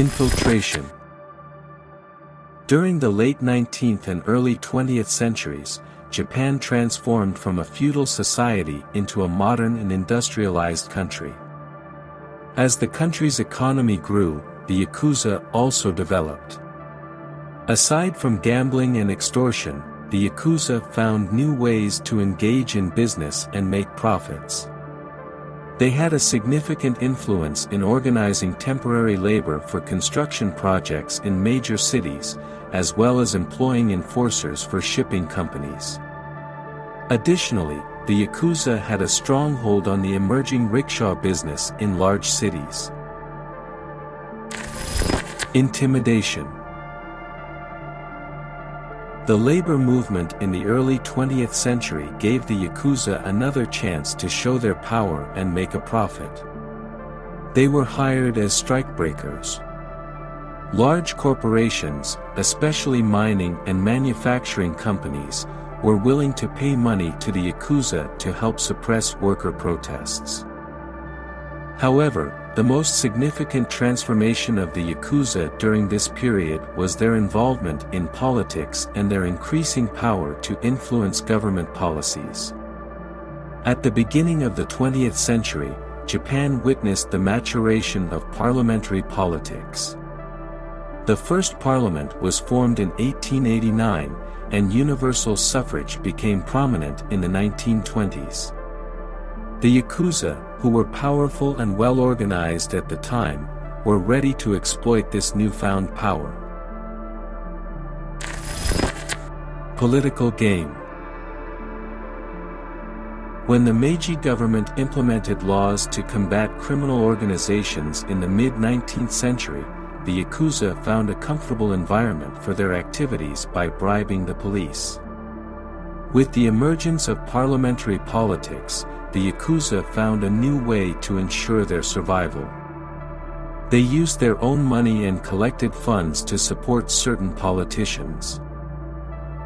Infiltration. During the late 19th and early 20th centuries, Japan transformed from a feudal society into a modern and industrialized country. As the country's economy grew, the Yakuza also developed. Aside from gambling and extortion, the Yakuza found new ways to engage in business and make profits. They had a significant influence in organizing temporary labor for construction projects in major cities, as well as employing enforcers for shipping companies. Additionally, the Yakuza had a stronghold on the emerging rickshaw business in large cities. Intimidation. The labor movement in the early 20th century gave the Yakuza another chance to show their power and make a profit. They were hired as strikebreakers. Large corporations, especially mining and manufacturing companies, were willing to pay money to the Yakuza to help suppress worker protests. However, the most significant transformation of the Yakuza during this period was their involvement in politics and their increasing power to influence government policies. At the beginning of the 20th century, Japan witnessed the maturation of parliamentary politics. The first parliament was formed in 1889, and universal suffrage became prominent in the 1920s. The Yakuza, who were powerful and well-organized at the time, were ready to exploit this newfound power. Political game. When the Meiji government implemented laws to combat criminal organizations in the mid-19th century, the Yakuza found a comfortable environment for their activities by bribing the police. With the emergence of parliamentary politics, the Yakuza found a new way to ensure their survival. They used their own money and collected funds to support certain politicians.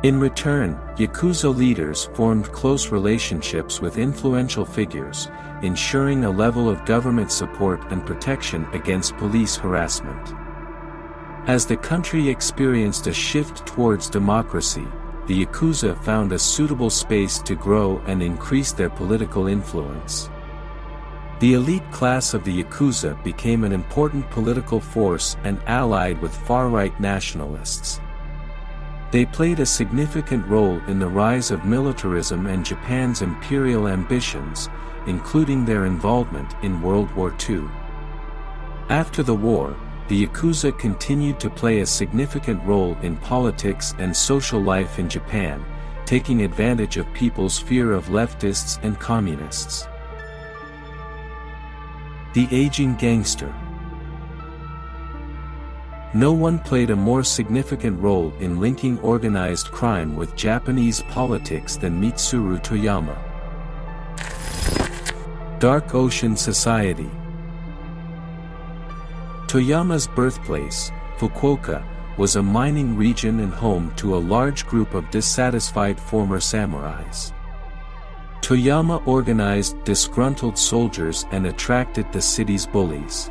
In return, Yakuza leaders formed close relationships with influential figures, ensuring a level of government support and protection against police harassment. As the country experienced a shift towards democracy, the Yakuza found a suitable space to grow and increase their political influence. The elite class of the Yakuza became an important political force and allied with far-right nationalists. They played a significant role in the rise of militarism and Japan's imperial ambitions, including their involvement in World War II. After the war, the Yakuza continued to play a significant role in politics and social life in Japan, taking advantage of people's fear of leftists and communists. The aging gangster. No one played a more significant role in linking organized crime with Japanese politics than Mitsuru Toyama. Dark Ocean Society. Toyama's birthplace, Fukuoka, was a mining region and home to a large group of dissatisfied former samurais. Toyama organized disgruntled soldiers and attracted the city's bullies.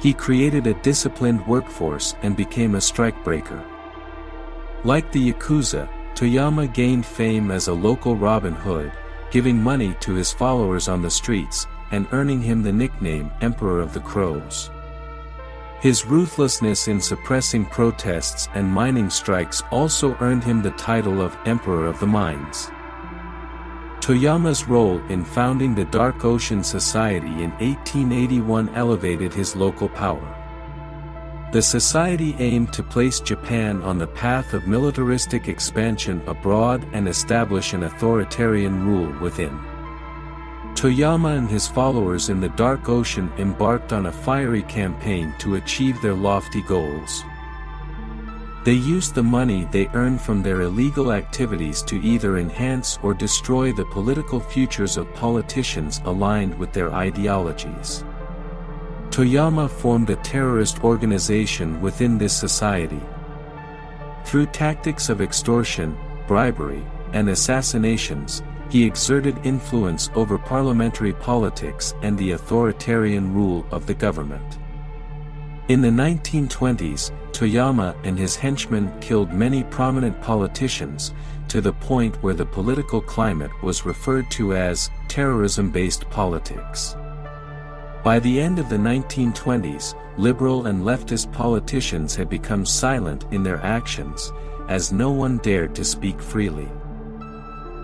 He created a disciplined workforce and became a strikebreaker. Like the Yakuza, Toyama gained fame as a local Robin Hood, giving money to his followers on the streets, and earning him the nickname Emperor of the Crows. His ruthlessness in suppressing protests and mining strikes also earned him the title of Emperor of the Mines. Toyama's role in founding the Dark Ocean Society in 1881 elevated his local power. The society aimed to place Japan on the path of militaristic expansion abroad and establish an authoritarian rule within. Toyama and his followers in the Dark Ocean embarked on a fiery campaign to achieve their lofty goals. They used the money they earned from their illegal activities to either enhance or destroy the political futures of politicians aligned with their ideologies. Toyama formed a terrorist organization within this society. Through tactics of extortion, bribery, and assassinations, he exerted influence over parliamentary politics and the authoritarian rule of the government. In the 1920s, Toyama and his henchmen killed many prominent politicians, to the point where the political climate was referred to as terrorism-based politics. By the end of the 1920s, liberal and leftist politicians had become silent in their actions, as no one dared to speak freely.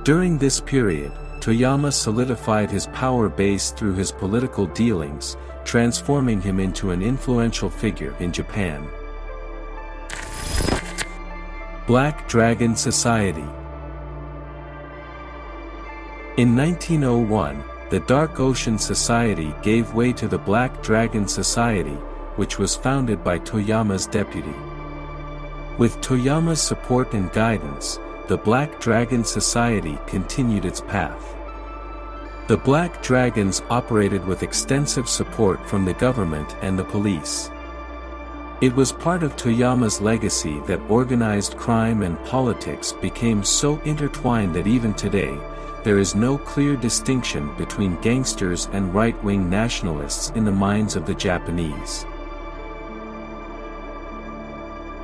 During this period, Toyama solidified his power base through his political dealings, transforming him into an influential figure in Japan. Black Dragon Society. In 1901, the Dark Ocean Society gave way to the Black Dragon Society, which was founded by Toyama's deputy. With Toyama's support and guidance, the Black Dragon Society continued its path. The Black Dragons operated with extensive support from the government and the police. It was part of Toyama's legacy that organized crime and politics became so intertwined that even today, there is no clear distinction between gangsters and right-wing nationalists in the minds of the Japanese.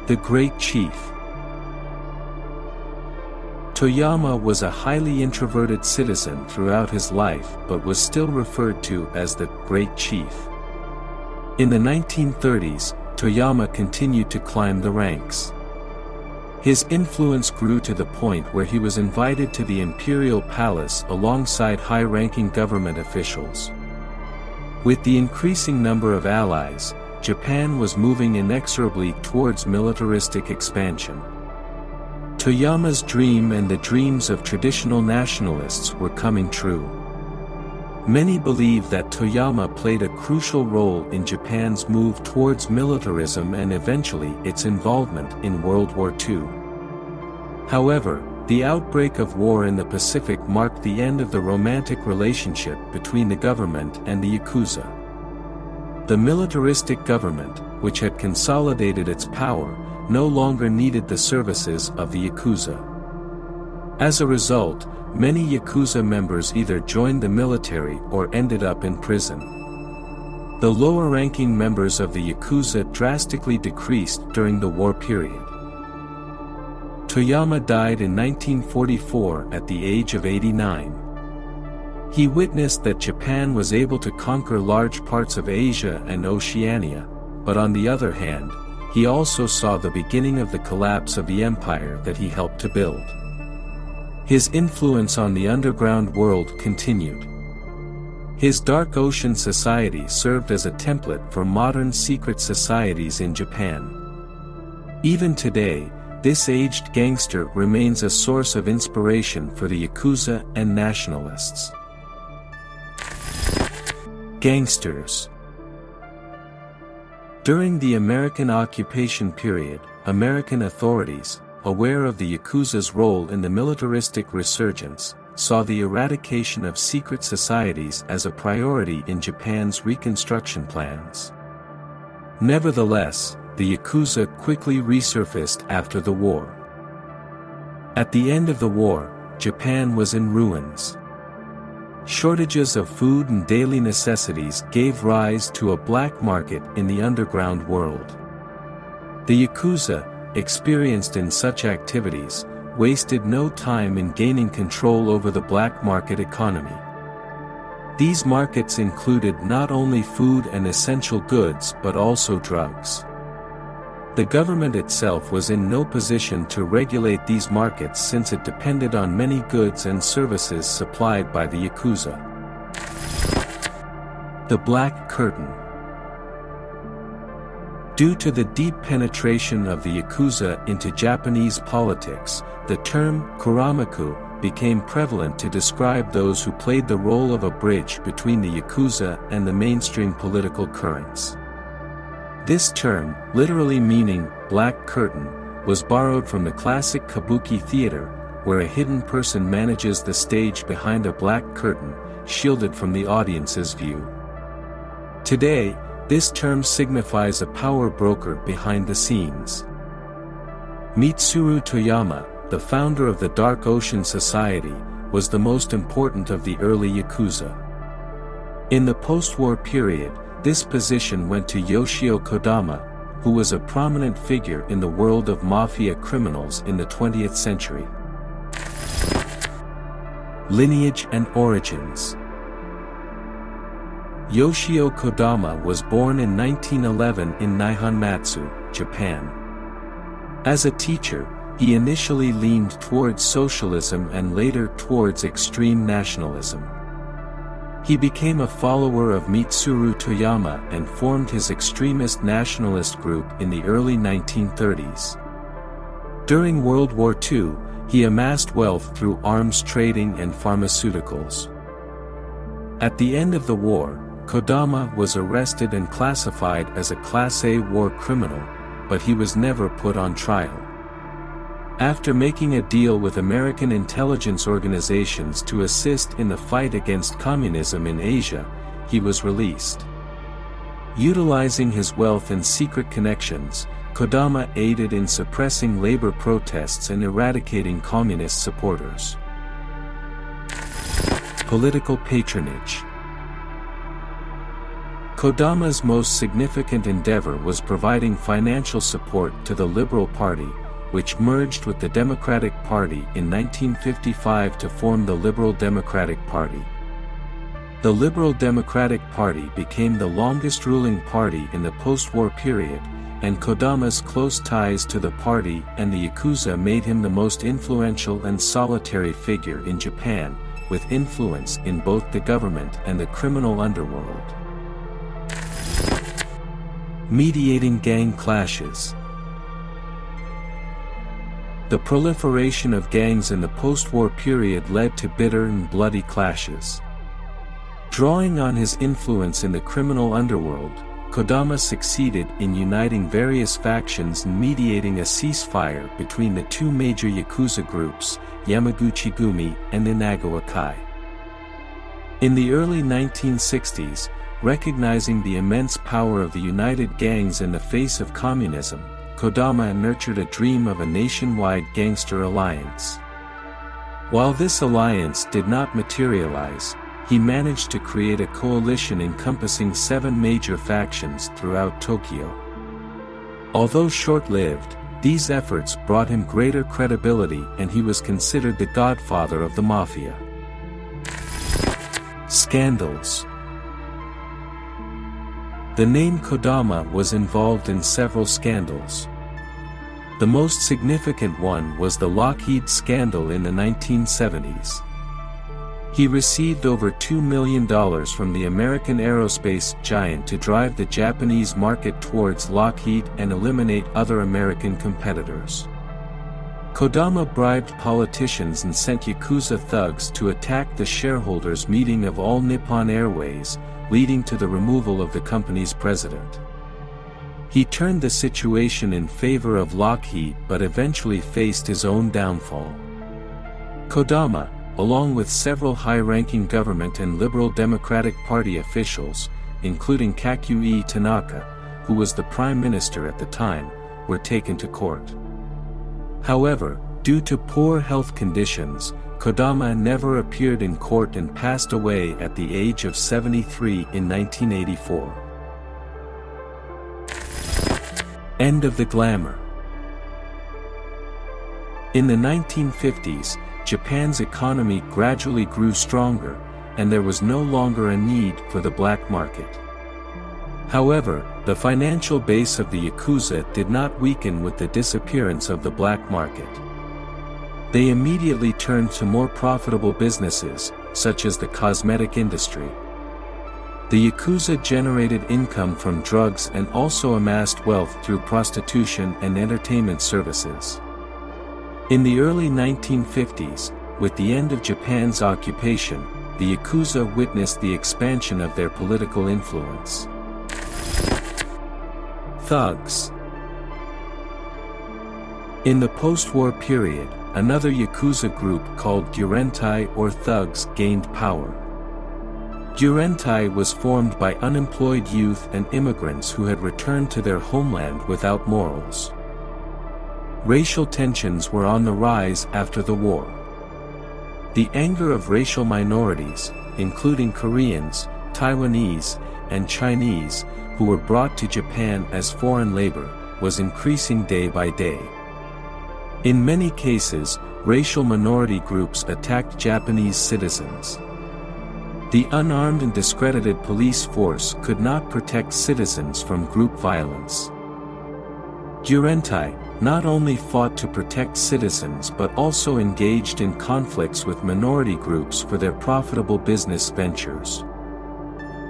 The Great Chief. Toyama was a highly introverted citizen throughout his life but was still referred to as the Great Chief. In the 1930s, Toyama continued to climb the ranks. His influence grew to the point where he was invited to the Imperial Palace alongside high-ranking government officials. With the increasing number of allies, Japan was moving inexorably towards militaristic expansion. Toyama's dream and the dreams of traditional nationalists were coming true. Many believe that Toyama played a crucial role in Japan's move towards militarism and eventually its involvement in World War II. However, the outbreak of war in the Pacific marked the end of the romantic relationship between the government and the Yakuza. The militaristic government, which had consolidated its power, no longer needed the services of the Yakuza. As a result, many Yakuza members either joined the military or ended up in prison. The lower-ranking members of the Yakuza drastically decreased during the war period. Toyama died in 1944 at the age of 89. He witnessed that Japan was able to conquer large parts of Asia and Oceania, but on the other hand, he also saw the beginning of the collapse of the empire that he helped to build. His influence on the underground world continued. His Dark Ocean Society served as a template for modern secret societies in Japan. Even today, this aged gangster remains a source of inspiration for the Yakuza and nationalists. Gangsters. During the American occupation period, American authorities, aware of the Yakuza's role in the militaristic resurgence, saw the eradication of secret societies as a priority in Japan's reconstruction plans. Nevertheless, the Yakuza quickly resurfaced after the war. At the end of the war, Japan was in ruins. Shortages of food and daily necessities gave rise to a black market in the underground world. The Yakuza, experienced in such activities, wasted no time in gaining control over the black market economy. These markets included not only food and essential goods but also drugs. The government itself was in no position to regulate these markets since it depended on many goods and services supplied by the Yakuza. The Black Curtain. Due to the deep penetration of the Yakuza into Japanese politics, the term Kuramaku became prevalent to describe those who played the role of a bridge between the Yakuza and the mainstream political currents. This term, literally meaning black curtain, was borrowed from the classic Kabuki theater, where a hidden person manages the stage behind a black curtain, shielded from the audience's view. Today, this term signifies a power broker behind the scenes. Mitsuru Toyama, the founder of the Dark Ocean Society, was the most important of the early Yakuza. In the post-war period, This position went to Yoshio Kodama, who was a prominent figure in the world of mafia criminals in the 20th century. Lineage and origins. Yoshio Kodama was born in 1911 in Nihonmatsu, Japan. As a teacher, he initially leaned towards socialism and later towards extreme nationalism. He became a follower of Mitsuru Toyama and formed his extremist nationalist group in the early 1930s. During World War II, he amassed wealth through arms trading and pharmaceuticals. At the end of the war, Kodama was arrested and classified as a Class A war criminal, but he was never put on trial. After making a deal with American intelligence organizations to assist in the fight against communism in Asia, he was released. Utilizing his wealth and secret connections, Kodama aided in suppressing labor protests and eradicating communist supporters. Political patronage. Kodama's most significant endeavor was providing financial support to the Liberal Party, which merged with the Democratic Party in 1955 to form the Liberal Democratic Party. The Liberal Democratic Party became the longest ruling party in the post-war period, and Kodama's close ties to the party and the Yakuza made him the most influential and solitary figure in Japan, with influence in both the government and the criminal underworld. Mediating gang clashes. The proliferation of gangs in the post-war period led to bitter and bloody clashes. Drawing on his influence in the criminal underworld, Kodama succeeded in uniting various factions and mediating a ceasefire between the two major Yakuza groups, Yamaguchi Gumi and Inagawa Kai. In the early 1960s, recognizing the immense power of the united gangs in the face of communism, Kodama nurtured a dream of a nationwide gangster alliance. While this alliance did not materialize, he managed to create a coalition encompassing 7 major factions throughout Tokyo. Although short-lived, these efforts brought him greater credibility and he was considered the godfather of the mafia. Scandals. The name Kodama was involved in several scandals. The most significant one was the Lockheed scandal in the 1970s. He received over $2 million from the American aerospace giant to drive the Japanese market towards Lockheed and eliminate other American competitors. Kodama bribed politicians and sent Yakuza thugs to attack the shareholders' meeting of All Nippon Airways, leading to the removal of the company's president. He turned the situation in favor of Lockheed but eventually faced his own downfall. Kodama, along with several high-ranking government and Liberal Democratic Party officials, including Kakuei Tanaka, who was the prime minister at the time, were taken to court. However, due to poor health conditions, Kodama never appeared in court and passed away at the age of 73 in 1984. End of the glamour. In the 1950s, Japan's economy gradually grew stronger, and there was no longer a need for the black market. However, the financial base of the Yakuza did not weaken with the disappearance of the black market. They immediately turned to more profitable businesses, such as the cosmetic industry. The Yakuza generated income from drugs and also amassed wealth through prostitution and entertainment services. In the early 1950s, with the end of Japan's occupation, the Yakuza witnessed the expansion of their political influence. Thugs. In the post-war period, another Yakuza group called Gurentai or thugs gained power. Gurentai was formed by unemployed youth and immigrants who had returned to their homeland without morals. Racial tensions were on the rise after the war. The anger of racial minorities, including Koreans, Taiwanese, and Chinese, who were brought to Japan as foreign labor, was increasing day by day. In many cases, racial minority groups attacked Japanese citizens. The unarmed and discredited police force could not protect citizens from group violence. Gurentai not only fought to protect citizens but also engaged in conflicts with minority groups for their profitable business ventures.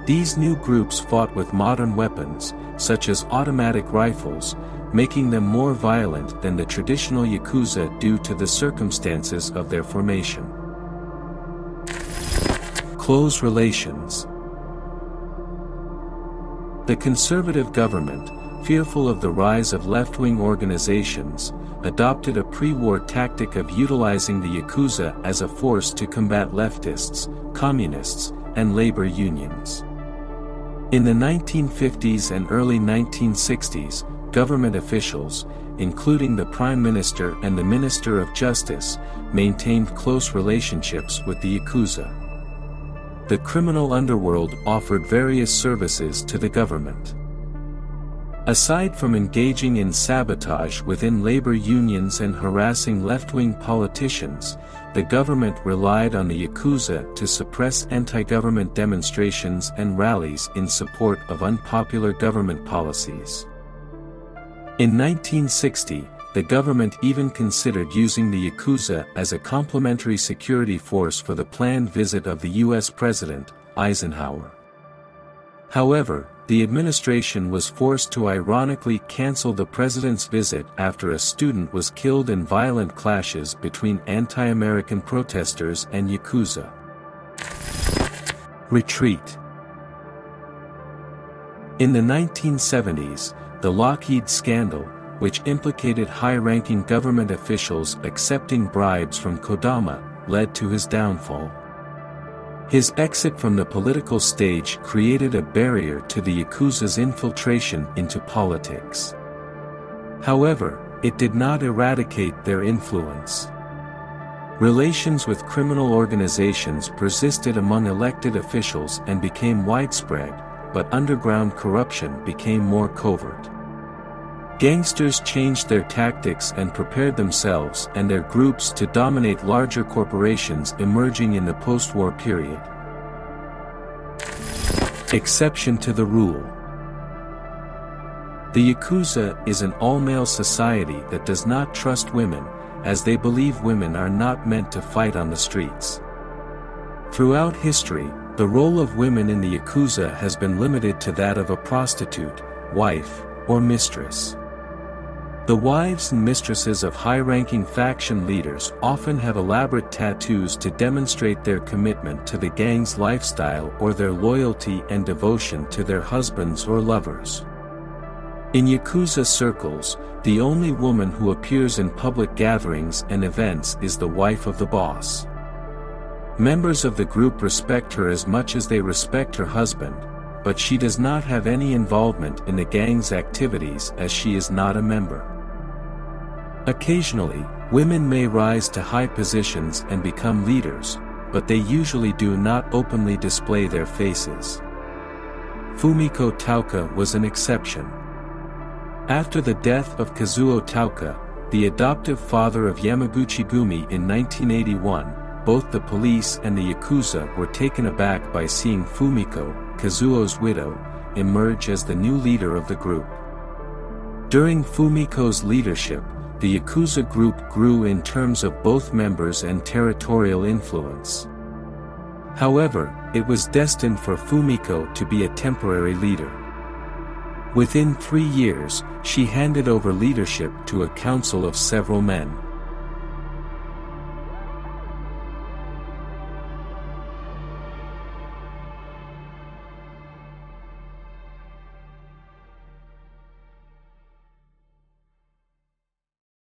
These new groups fought with modern weapons, such as automatic rifles, making them more violent than the traditional Yakuza due to the circumstances of their formation. Close relations. The conservative government, fearful of the rise of left-wing organizations, adopted a pre-war tactic of utilizing the Yakuza as a force to combat leftists, communists, and labor unions. In the 1950s and early 1960s, government officials, including the Prime Minister and the Minister of Justice, maintained close relationships with the Yakuza. The criminal underworld offered various services to the government. Aside from engaging in sabotage within labor unions and harassing left-wing politicians, the government relied on the Yakuza to suppress anti-government demonstrations and rallies in support of unpopular government policies. In 1960, the government even considered using the Yakuza as a complementary security force for the planned visit of the U.S. President, Eisenhower. However, the administration was forced to ironically cancel the president's visit after a student was killed in violent clashes between anti-American protesters and Yakuza. Retreat. In the 1970s, the Lockheed scandal, which implicated high-ranking government officials accepting bribes from Kodama, led to his downfall. His exit from the political stage created a barrier to the Yakuza's infiltration into politics. However, it did not eradicate their influence. Relations with criminal organizations persisted among elected officials and became widespread, but underground corruption became more covert. Gangsters changed their tactics and prepared themselves and their groups to dominate larger corporations emerging in the post-war period. Exception to the rule. The Yakuza is an all-male society that does not trust women, as they believe women are not meant to fight on the streets. Throughout history, the role of women in the Yakuza has been limited to that of a prostitute, wife, or mistress. The wives and mistresses of high-ranking faction leaders often have elaborate tattoos to demonstrate their commitment to the gang's lifestyle or their loyalty and devotion to their husbands or lovers. In Yakuza circles, the only woman who appears in public gatherings and events is the wife of the boss. Members of the group respect her as much as they respect her husband, but she does not have any involvement in the gang's activities as she is not a member. Occasionally, women may rise to high positions and become leaders, but they usually do not openly display their faces. Fumiko Taoka was an exception. After the death of Kazuo Taoka, the adoptive father of Yamaguchi Gumi in 1981, both the police and the Yakuza were taken aback by seeing Fumiko, Kazuo's widow, emerge as the new leader of the group. During Fumiko's leadership, the Yakuza group grew in terms of both members and territorial influence. However, it was destined for Fumiko to be a temporary leader. Within 3 years, she handed over leadership to a council of several men.